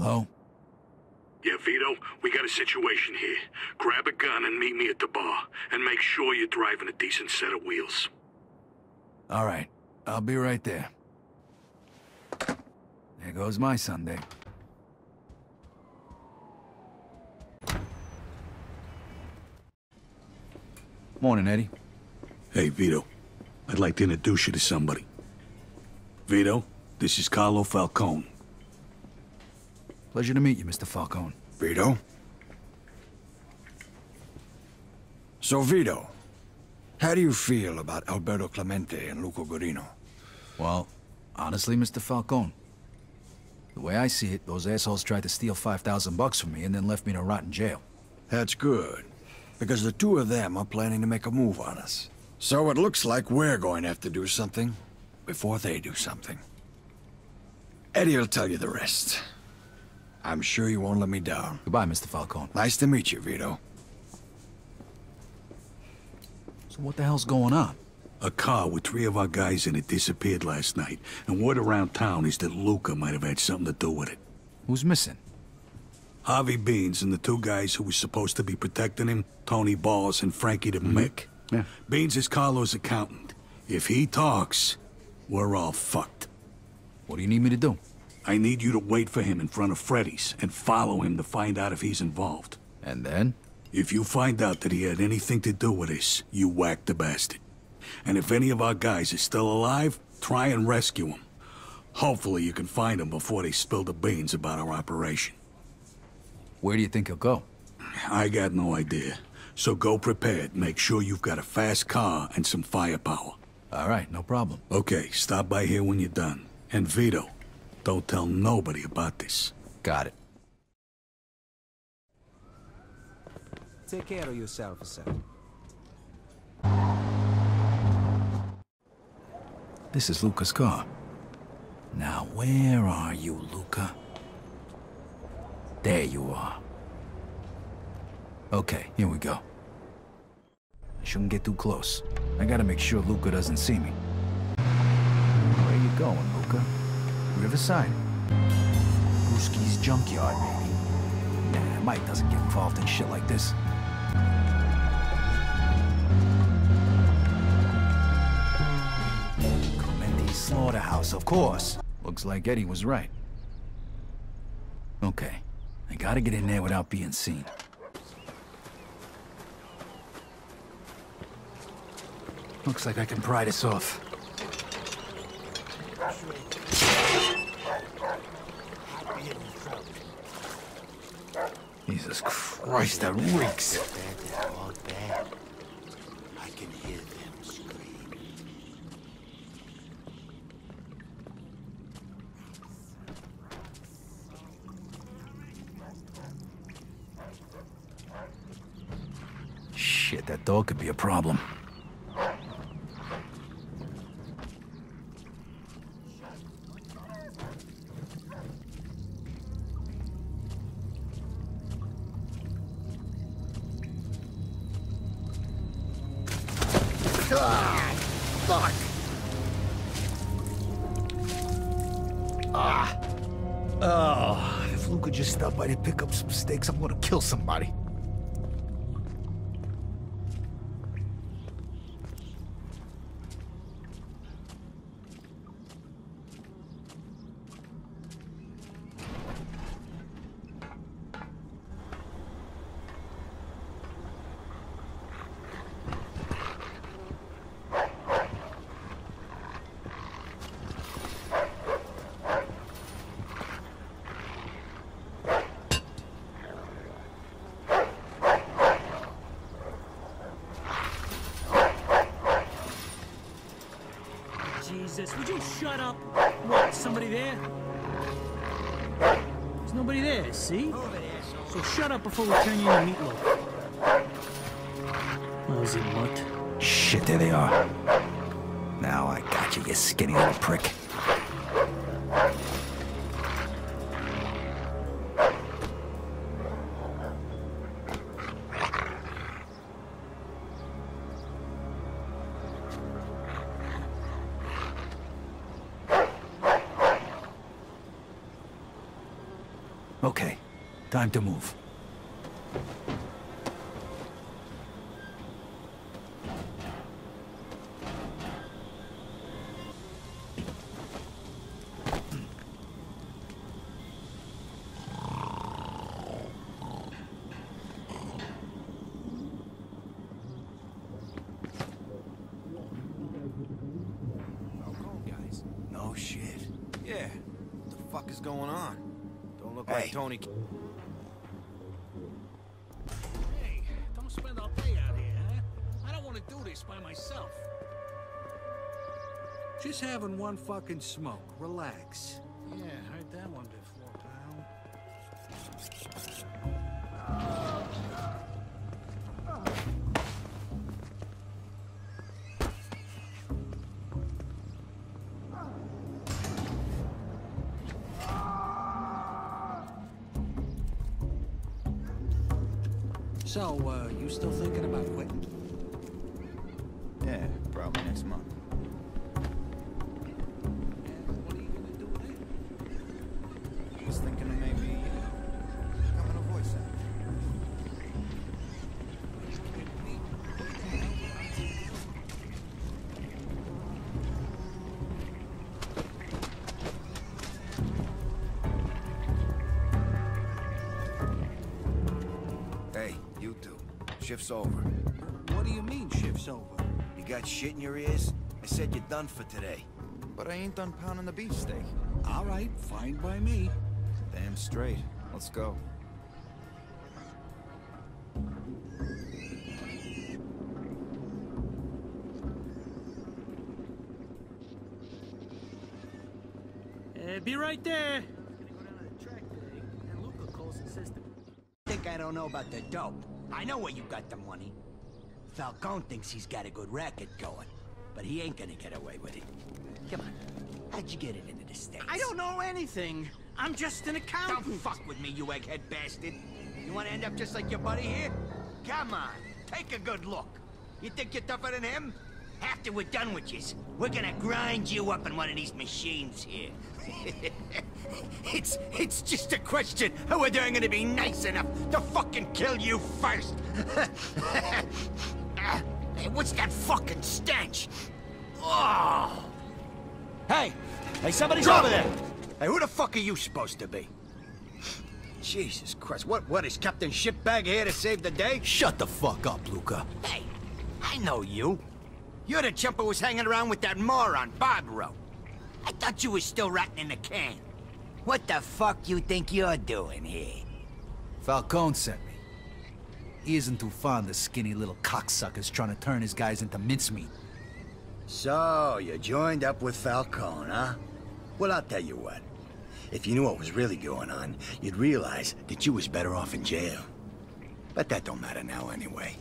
Hello? Yeah, Vito, we got a situation here. Grab a gun and meet me at the bar. And make sure you're driving a decent set of wheels. All right. I'll be right there. There goes my Sunday. Morning, Eddie. Hey, Vito. I'd like to introduce you to somebody. Vito, this is Carlo Falcone. Pleasure to meet you, Mr. Falcone. Vito? So, Vito, how do you feel about Alberto Clemente and Luca Gorino? Well, honestly, Mr. Falcone, the way I see it, those assholes tried to steal 5,000 bucks from me and then left me to rot in jail. That's good. Because the two of them are planning to make a move on us. So it looks like we're going to have to do something before they do something. Eddie will tell you the rest. I'm sure you won't let me down. Goodbye, Mr. Falcone. Nice to meet you, Vito. So what the hell's going on? A car with three of our guys in it disappeared last night, and word around town is that Luca might have had something to do with it. Who's missing? Harvey Beans and the two guys who were supposed to be protecting him, Tony Balls and Frankie the Mick. Yeah. Beans is Carlo's accountant. If he talks, we're all fucked. What do you need me to do? I need you to wait for him in front of Freddy's and follow him to find out if he's involved. And then? If you find out that he had anything to do with this, you whack the bastard. And if any of our guys is still alive, try and rescue him. Hopefully you can find him before they spill the beans about our operation. Where do you think he'll go? I got no idea. So go prepared. Make sure you've got a fast car and some firepower. All right, no problem. Okay, stop by here when you're done. And Vito, don't tell nobody about this. Got it. Take care of yourself, sir. This is Luca's car. Now, where are you, Luca? There you are. Okay, here we go. I shouldn't get too close. I gotta make sure Luca doesn't see me. Where are you going, Luca? Riverside. Booski's Junkyard, baby. Nah, Mike doesn't get involved in shit like this. Commandi's Slaughterhouse, of course. Looks like Eddie was right. Okay. I gotta get in there without being seen. Looks like I can pry this off. Jesus Christ, that reeks! I can hear them scream. Shit, that dog could be a problem. Stakes, I'm gonna kill somebody. Would you shut up? What, somebody there? There's nobody there, see? So shut up before we turn you into meatloaf. How's it look? Shit, there they are. Now I got you, you skinny little prick. Okay, time to move. Tony. Hey, don't spend all day out here, huh? I don't want to do this by myself. Just having one fucking smoke. Relax. Yeah, heard that one before, pal. So, you still thinking about quitting? Yeah, probably next month. And what are you gonna do with it? I was thinking of maybe becoming a voice actor. Hey. You two. Shift's over. What do you mean, shift's over? You got shit in your ears? I said you're done for today. But I ain't done pounding the beefsteak. All right, fine by me. Damn straight. Let's go. Be right there. I don't know about the dope. I know where you got the money. Falcone thinks he's got a good racket going, but he ain't gonna get away with it. Come on, how'd you get it into the States? I don't know anything. I'm just an accountant. Don't fuck with me, you egghead bastard. You wanna end up just like your buddy here? Come on, take a good look. You think you're tougher than him? After we're done with you, we're gonna grind you up in one of these machines here. It's just a question of whether I'm gonna be nice enough to fucking kill you first. Hey, what's that fucking stench? Oh. Hey, somebody's over there. Hey, who the fuck are you supposed to be? Jesus Christ, what is Captain Shitbag here to save the day? Shut the fuck up, Luca. Hey, I know you. You're the chump who was hanging around with that moron, Barbaro. I thought you were still rotting in the can. What the fuck you think you're doing here? Falcone sent me. He isn't too fond of skinny little cocksuckers trying to turn his guys into mincemeat. So, you joined up with Falcone, huh? Well, I'll tell you what. If you knew what was really going on, you'd realize that you was better off in jail. But that don't matter now anyway.